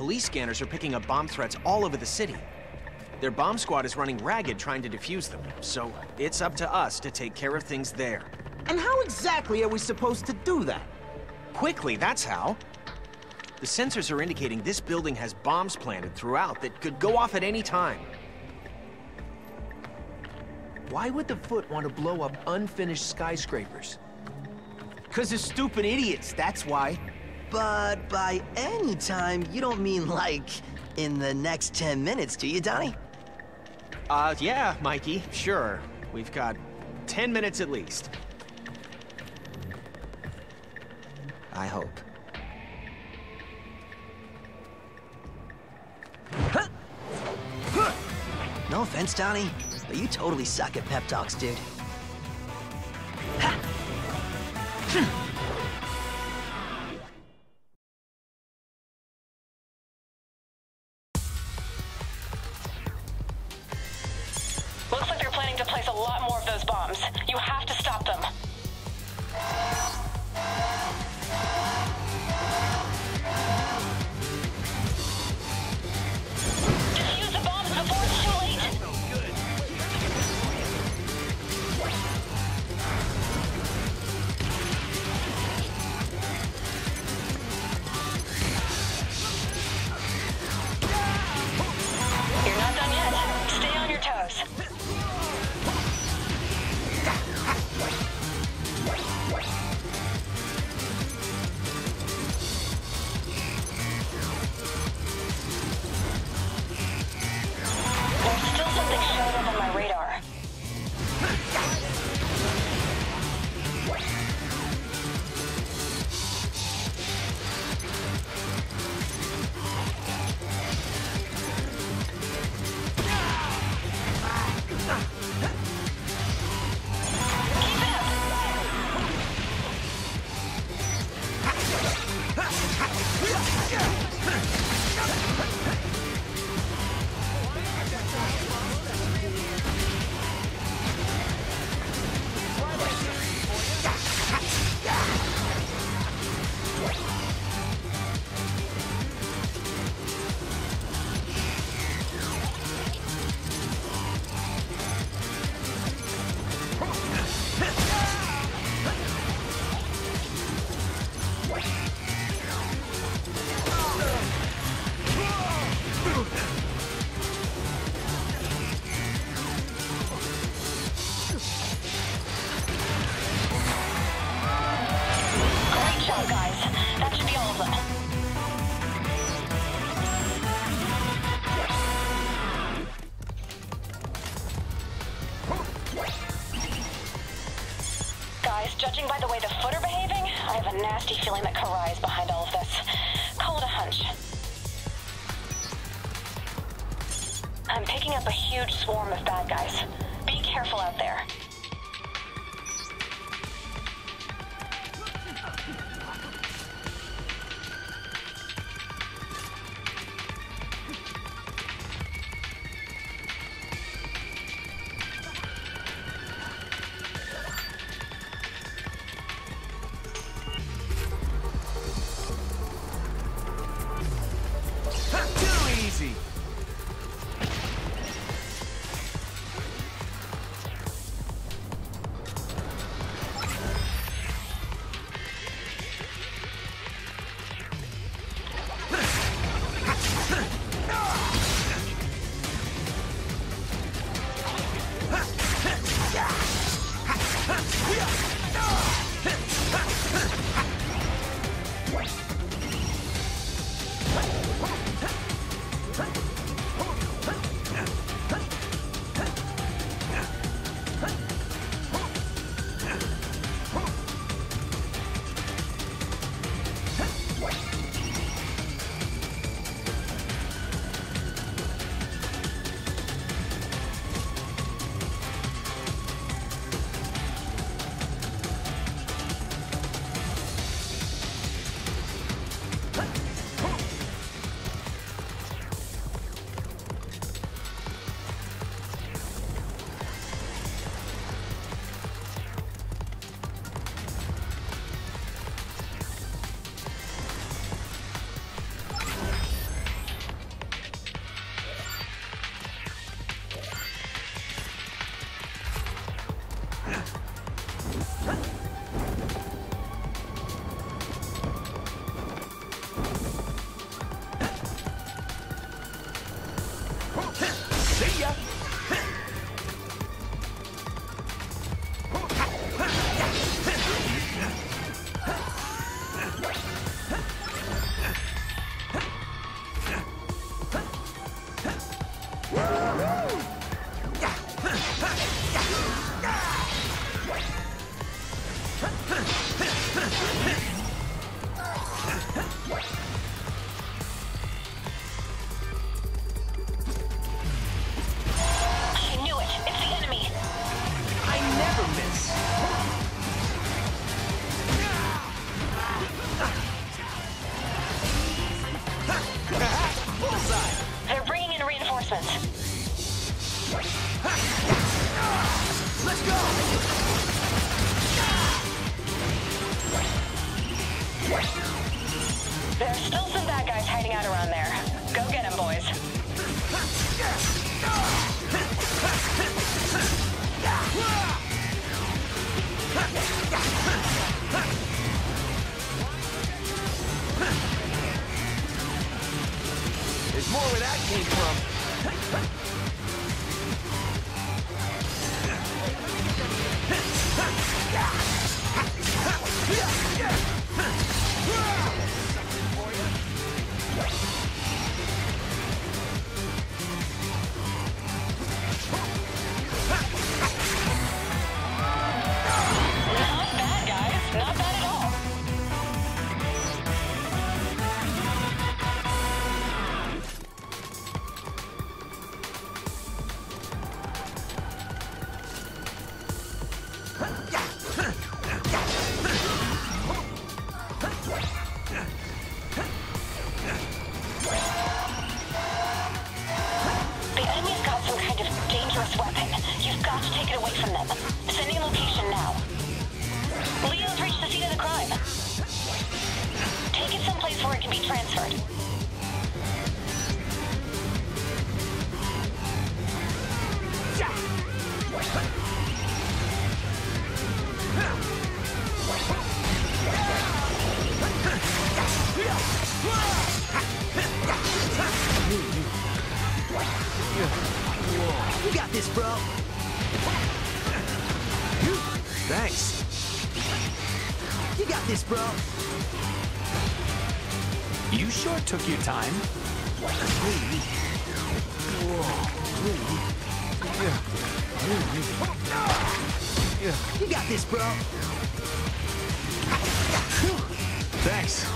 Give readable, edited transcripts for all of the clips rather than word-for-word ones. Police scanners are picking up bomb threats all over the city. Their bomb squad is running ragged trying to defuse them, so it's up to us to take care of things there. And how exactly are we supposed to do that? Quickly, that's how. The sensors are indicating this building has bombs planted throughout that could go off at any time. Why would the Foot want to blow up unfinished skyscrapers? 'Cause they're stupid idiots, that's why. But by any time, you don't mean like in the next 10 minutes, do you, Donnie? Yeah, Mikey, sure. We've got 10 minutes at least. I hope. No offense, Donnie, but you totally suck at pep talks, dude. Looks like you're planning to place a lot more of those bombs. You have to stop them. Judging by the way the Foot are behaving, I have a nasty feeling that Karai is behind all of this. Call it a hunch. I'm picking up a huge swarm of bad guys. Be careful out there. What? There's still some bad guys hiding out around there. Go get them, boys. There's more where that came from. Took your time. You got this, bro. Thanks.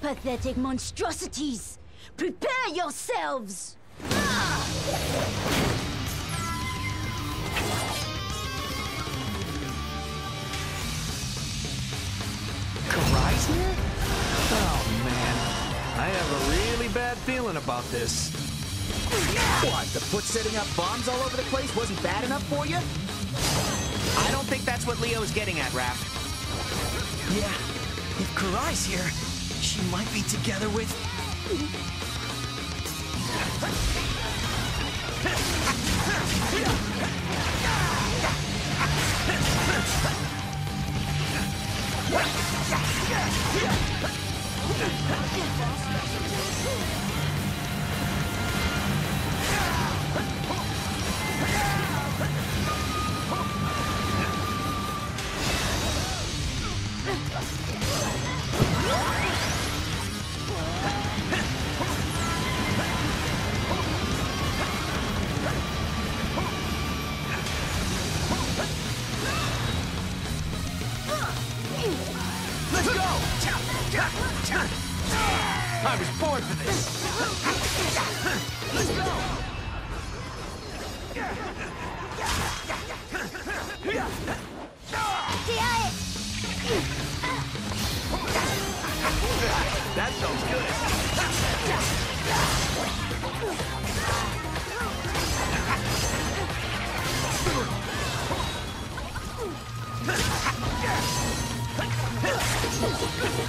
Pathetic monstrosities! Prepare yourselves! Karai's here? Oh, man. I have a really bad feeling about this. What, the Foot setting up bombs all over the place wasn't bad enough for you? I don't think that's what Leo's getting at, Raph. Yeah, if Karai's here, she might be together with... I was born for this. Let's go. That sounds good.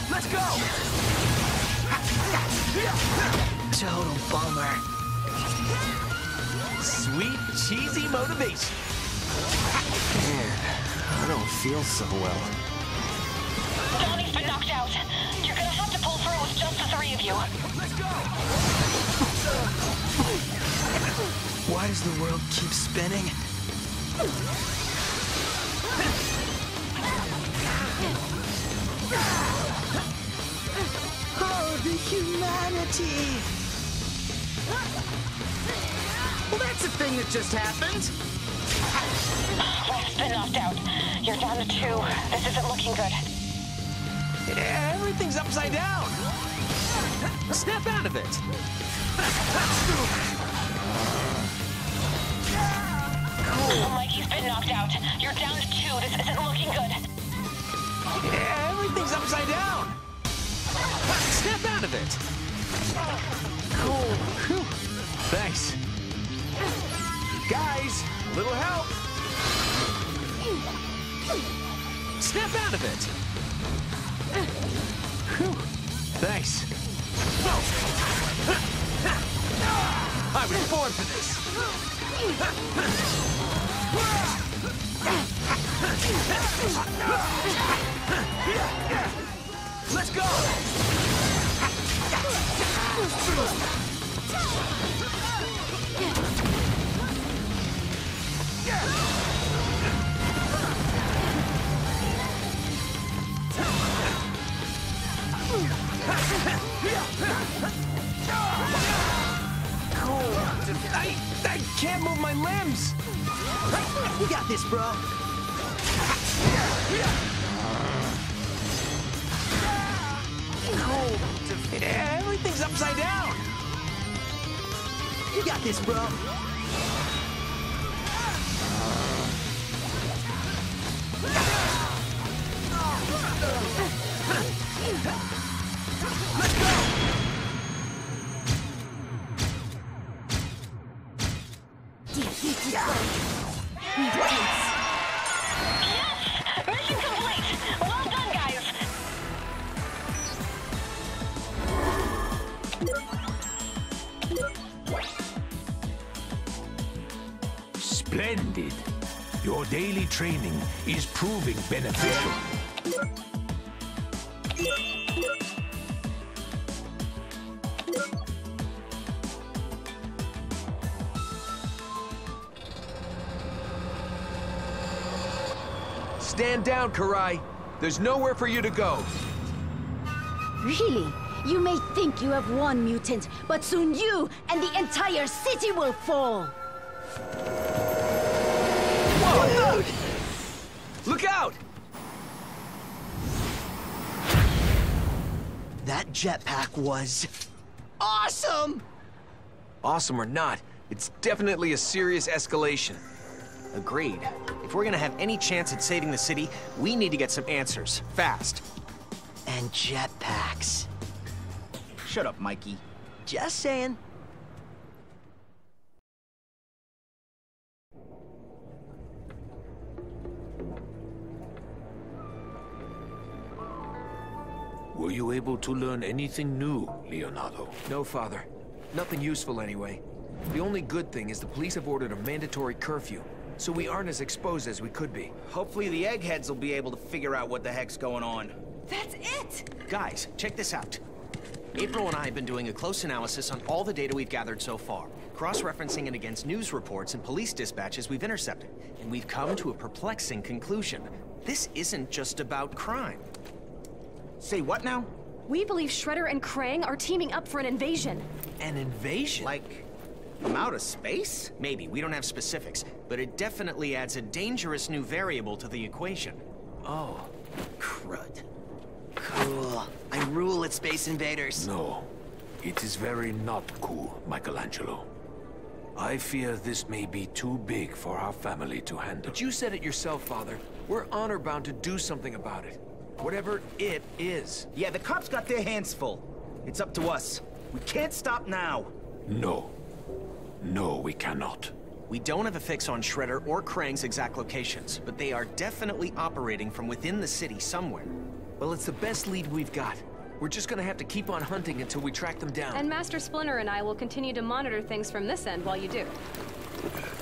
Let's go. Total bummer. Sweet, cheesy motivation. Man, I don't feel so well. Donnie's been knocked out. You're gonna have to pull through with just the three of you. Let's go! Why does the world keep spinning? The humanity! Well, that's a thing that just happened! Raph's been knocked out. You're down to two. This isn't looking good. Yeah, everything's upside down! Snap out of it! Oh, Mikey's been knocked out. You're down to two. This isn't looking good. Yeah, everything's upside down! Snap out of it! Cool. Thanks. Guys, a little help! Snap out of it! Thanks. I was born for this! Let's go! I can't move my limbs! We got this, bro! Everything's upside down! You got this, bro! Let's go! Yes! Mission complete! Well done, guys! Splendid! Your daily training is proving beneficial. Stand down, Karai. There's nowhere for you to go. Really? You may think you have one mutant, but soon you and the entire city will fall! Whoa! Look out! That jetpack was... awesome! Awesome or not, it's definitely a serious escalation. Agreed. If we're gonna have any chance at saving the city, we need to get some answers, fast. And jetpacks. Shut up, Mikey. Just saying. Were you able to learn anything new, Leonardo? No, Father. Nothing useful, anyway. The only good thing is the police have ordered a mandatory curfew, so we aren't as exposed as we could be. Hopefully the eggheads will be able to figure out what the heck's going on. That's it! Guys, check this out. April and I have been doing a close analysis on all the data we've gathered so far, cross-referencing it against news reports and police dispatches we've intercepted, and we've come to a perplexing conclusion. This isn't just about crime. Say what now? We believe Shredder and Krang are teaming up for an invasion. An invasion? Like, from outer space? Maybe, we don't have specifics, but it definitely adds a dangerous new variable to the equation. Oh, crud. Cool. I rule at Space Invaders. No, it is very not cool, Michelangelo. I fear this may be too big for our family to handle. But you said it yourself, Father. We're honor-bound to do something about it. Whatever it is. Yeah, the cops got their hands full. It's up to us. We can't stop now. No. No, we cannot. We don't have a fix on Shredder or Krang's exact locations, but they are definitely operating from within the city somewhere. Well, it's the best lead we've got. We're just gonna have to keep on hunting until we track them down. And Master Splinter and I will continue to monitor things from this end while you do.